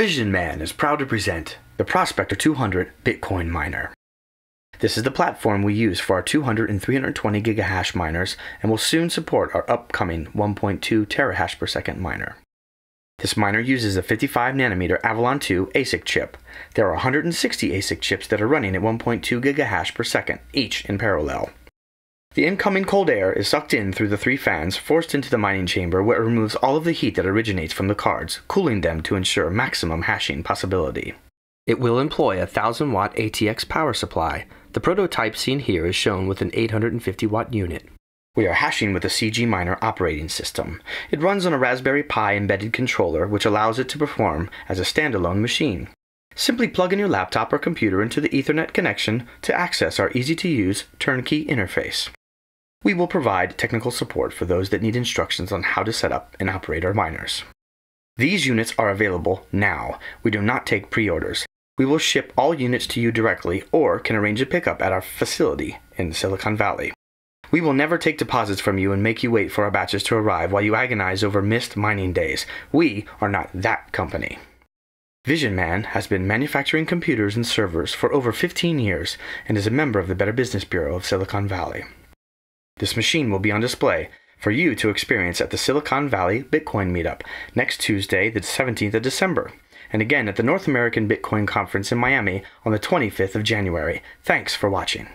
Visionman is proud to present the Prospector 200 Bitcoin Miner. This is the platform we use for our 200 and 320 gigahash miners and will soon support our upcoming 1.2 terahash per second miner. This miner uses a 55 nanometer Avalon 2 ASIC chip. There are 160 ASIC chips that are running at 1.2 gigahash per second, each in parallel. The incoming cold air is sucked in through the three fans forced into the mining chamber, where it removes all of the heat that originates from the cards, cooling them to ensure maximum hashing possibility. It will employ a 1000 watt ATX power supply. The prototype seen here is shown with an 850 watt unit. We are hashing with a CGminer operating system. It runs on a Raspberry Pi embedded controller, which allows it to perform as a standalone machine. Simply plug in your laptop or computer into the Ethernet connection to access our easy-to-use turnkey interface. We will provide technical support for those that need instructions on how to set up and operate our miners. These units are available now. We do not take pre-orders. We will ship all units to you directly, or can arrange a pickup at our facility in Silicon Valley. We will never take deposits from you and make you wait for our batches to arrive while you agonize over missed mining days. We are not that company. Visionman has been manufacturing computers and servers for over 15 years and is a member of the Better Business Bureau of Silicon Valley. This machine will be on display for you to experience at the Silicon Valley Bitcoin Meetup next Tuesday, the 17th of December. And again at the North American Bitcoin Conference in Miami on the 25th of January. Thanks for watching.